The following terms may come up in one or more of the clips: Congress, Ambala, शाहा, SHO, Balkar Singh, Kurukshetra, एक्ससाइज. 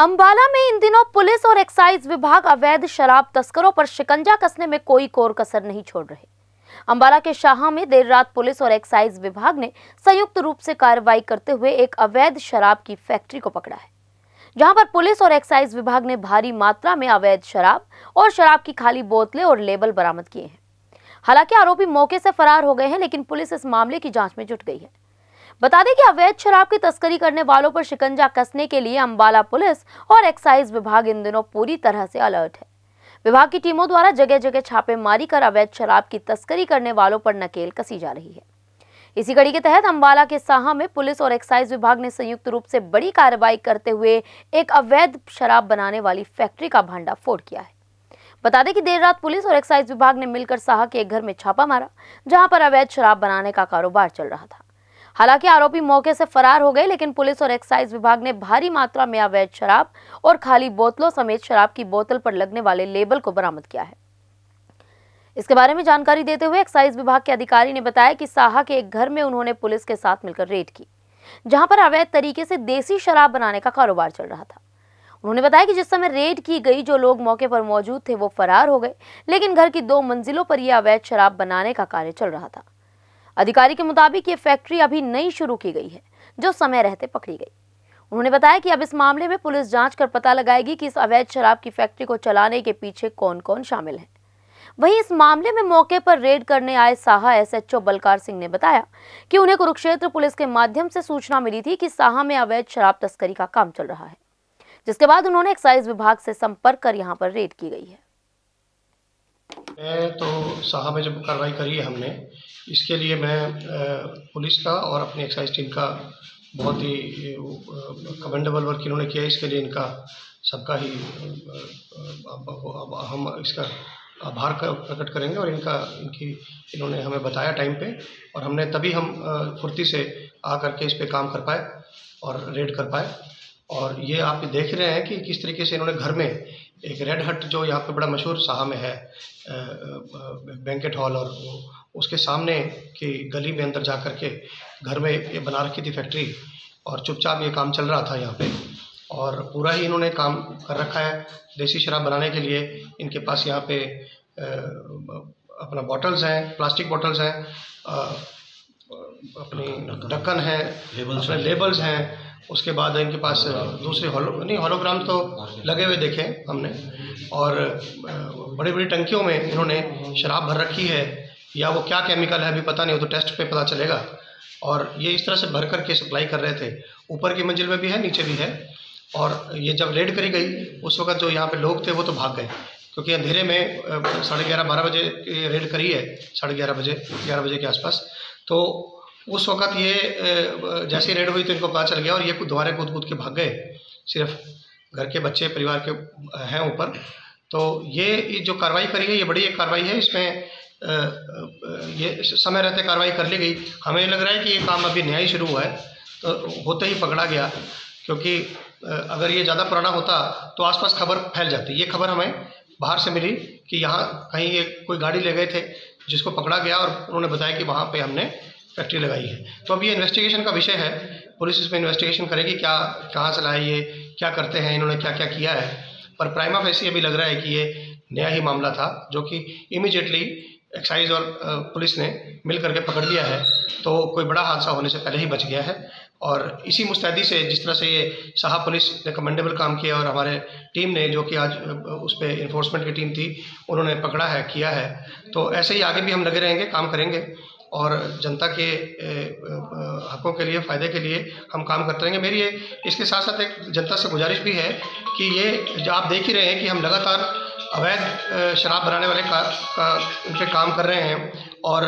अंबाला में इन दिनों पुलिस और एक्साइज विभाग अवैध शराब तस्करों पर शिकंजा कसने में कोई कोर कसर नहीं छोड़ रहे। अंबाला के शाहा में देर रात पुलिस और एक्साइज विभाग ने संयुक्त रूप से कार्रवाई करते हुए एक अवैध शराब की फैक्ट्री को पकड़ा है, जहां पर पुलिस और एक्साइज विभाग ने भारी मात्रा में अवैध शराब और शराब की खाली बोतलें और लेबल बरामद किए हैं। हालांकि आरोपी मौके से फरार हो गए हैं, लेकिन पुलिस इस मामले की जांच में जुट गई है। बता दें कि अवैध शराब की तस्करी करने वालों पर शिकंजा कसने के लिए अंबाला पुलिस और एक्साइज विभाग इन दिनों पूरी तरह से अलर्ट है। विभाग की टीमों द्वारा जगह जगह छापेमारी कर अवैध शराब की तस्करी करने वालों पर नकेल कसी जा रही है। इसी कड़ी के तहत अंबाला के साहा में पुलिस और एक्साइज विभाग ने संयुक्त रूप से बड़ी कार्रवाई करते हुए एक अवैध शराब बनाने वाली फैक्ट्री का भंडाफोड़ किया है। बता दें कि देर रात पुलिस और एक्साइज विभाग ने मिलकर साहा के एक घर में छापा मारा, जहां पर अवैध शराब बनाने का कारोबार चल रहा था। हालांकि आरोपी मौके से फरार हो गए, लेकिन पुलिस और एक्साइज विभाग ने भारी मात्रा में अवैध शराब और खाली बोतलों समेत शराब की बोतल पर लगने वाले लेबल को बरामद किया है। इसके बारे में जानकारी देते हुए एक्साइज विभाग के अधिकारी ने बताया कि साहा के एक घर में उन्होंने पुलिस के साथ मिलकर रेड की, जहां पर अवैध तरीके से देसी शराब बनाने का कारोबार चल रहा था। उन्होंने बताया कि जिस समय रेड की गई, जो लोग मौके पर मौजूद थे वो फरार हो गए, लेकिन घर की 2 मंजिलों पर यह अवैध शराब बनाने का कार्य चल रहा था। अधिकारी के मुताबिक ये फैक्ट्री अभी नई शुरू की गई है, जो समय रहते पकड़ी गई। उन्होंने बताया कि अब इस मामले में पुलिस जांच कर पता लगाएगी कि इस अवैध शराब की फैक्ट्री को चलाने के पीछे कौन कौन शामिल है। वहीं इस मामले में मौके पर रेड करने आए साहा SHO बलकार सिंह ने बताया कि उन्हें कुरुक्षेत्र पुलिस के माध्यम से सूचना मिली थी कि साहा में अवैध शराब तस्करी का काम चल रहा है, जिसके बाद उन्होंने एक्साइज विभाग से संपर्क कर यहाँ पर रेड की गई है। तो साहा में जब कार्रवाई करी है हमने, इसके लिए मैं पुलिस का और अपनी एक्साइज टीम का बहुत ही कमेंडेबल वर्क इन्होंने किया है। इसके लिए इनका सबका ही हम इसका आभार प्रकट करेंगे और इन्होंने हमें बताया टाइम पे और हमने तभी हम फुर्ती से आ करके इस पे काम कर पाए और रेड कर पाए। और ये आप देख रहे हैं कि किस तरीके से इन्होंने घर में एक रेड हट, जो यहाँ पे बड़ा मशहूर साहा में है, बैंकेट हॉल, और उसके सामने की गली में अंदर जा कर के घर में ये बना रखी थी फैक्ट्री और चुपचाप ये काम चल रहा था यहाँ पे। और पूरा ही इन्होंने काम कर रखा है देसी शराब बनाने के लिए। इनके पास यहाँ पे अपना बॉटल्स हैं, प्लास्टिक बॉटल्स हैं, अपनी ढक्कन हैं, अपने लेबल्स हैं। उसके बाद इनके पास दूसरे हॉलोग्राम तो लगे हुए देखे हमने, और बड़ी बड़ी टंकियों में इन्होंने शराब भर रखी है, या वो क्या केमिकल है अभी पता नहीं, वो तो टेस्ट पे पता चलेगा। और ये इस तरह से भर कर के सप्लाई कर रहे थे, ऊपर की मंजिल में भी है, नीचे भी है। और ये जब रेड करी गई उस वक्त जो यहाँ पे लोग थे वो तो भाग गए, क्योंकि अंधेरे में 11:30-12 बजे रेड करी है, 11:30 बजे के आसपास। तो उस वक़्त ये जैसे रेड हुई तो इनको पता चल गया और ये कुछ द्वारे कूद के भाग गए। सिर्फ घर के बच्चे परिवार के हैं ऊपर। तो ये जो कार्रवाई करी है ये बड़ी एक कार्रवाई है, इसमें ये समय रहते कार्रवाई कर ली गई। हमें लग रहा है कि ये काम अभी नया ही शुरू हुआ है, तो होते ही पकड़ा गया, क्योंकि अगर ये ज़्यादा पुराना होता तो आसपास खबर फैल जाती। ये खबर हमें बाहर से मिली कि यहाँ कहीं ये कोई गाड़ी ले गए थे जिसको पकड़ा गया और उन्होंने बताया कि वहाँ पे हमने फैक्ट्री लगाई है। तो अब ये इन्वेस्टिगेशन का विषय है, पुलिस इसमें इन्वेस्टिगेशन करेगी क्या कहाँ से लाए, ये क्या करते हैं, इन्होंने क्या क्या किया है। पर प्राइमा फेसी अभी लग रहा है कि ये नया ही मामला था, जो कि इमीडिएटली एक्साइज और पुलिस ने मिल करके पकड़ लिया है। तो कोई बड़ा हादसा होने से पहले ही बच गया है। और इसी मुस्तैदी से जिस तरह से ये साहा पुलिस ने कमेंडेबल काम किया और हमारे टीम ने, जो कि आज उस पर इन्फोर्समेंट की टीम थी, उन्होंने पकड़ा है, किया है। तो ऐसे ही आगे भी हम लगे रहेंगे, काम करेंगे और जनता के हकों के लिए, फ़ायदे के लिए हम काम करते रहेंगे। मेरी ये इसके साथ साथ एक जनता से गुजारिश भी है कि ये जो आप देख ही रहे हैं कि हम लगातार अवैध शराब बनाने वाले उन पर काम कर रहे हैं, और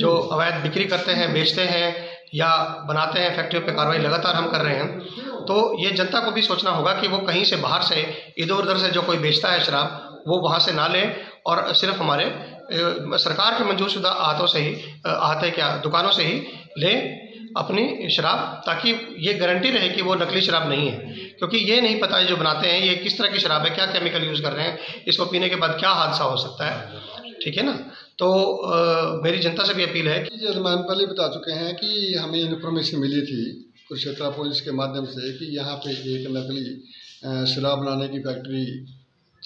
जो अवैध बिक्री करते हैं, बेचते हैं या बनाते हैं, फैक्ट्रियों पे कार्रवाई लगातार हम कर रहे हैं। तो ये जनता को भी सोचना होगा कि वो कहीं से बाहर से, इधर उधर से जो कोई बेचता है शराब, वो वहाँ से ना ले और सिर्फ हमारे सरकार के मंजूरशुदा आते क्या दुकानों से ही ले अपनी शराब, ताकि ये गारंटी रहे कि वो नकली शराब नहीं है। क्योंकि ये नहीं पता है जो बनाते हैं ये किस तरह की शराब है, क्या केमिकल यूज़ कर रहे हैं, इसको पीने के बाद क्या हादसा हो सकता है, ठीक है ना। तो मेरी जनता से भी अपील है कि जजमान पहले बता चुके हैं कि हमें इन्फॉर्मेशन मिली थी कुरुक्षेत्र पुलिस के माध्यम से कि यहाँ पे एक नकली शराब बनाने की फैक्ट्री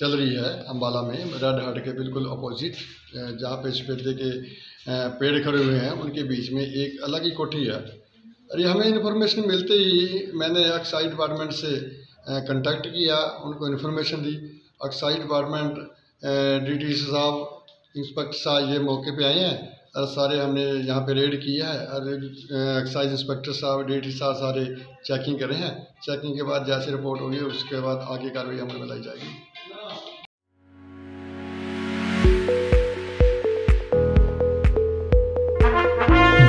चल रही है अम्बाला में रेड हट के बिल्कुल अपोजिट, जहाँ पे सफेदे के पेड़ खड़े हुए हैं उनके बीच में एक अलग ही कोठी है। और ये हमें इन्फॉर्मेशन मिलते ही मैंने एक्ससाइज डिपार्टमेंट से कंटेक्ट किया, उनको इन्फॉर्मेशन दी। एक्ससाइज डिपार्टमेंट DT साहब, इंस्पेक्टर साहब ये मौके पे आए हैं और सारे हमने यहाँ पे रेड किया है। और एक्साइज इंस्पेक्टर साहब DT साहब सारे चेकिंग कर रहे हैं। चेकिंग के बाद जैसे रिपोर्ट होगी उसके बाद आगे कार्रवाई हमें बताई जाएगी।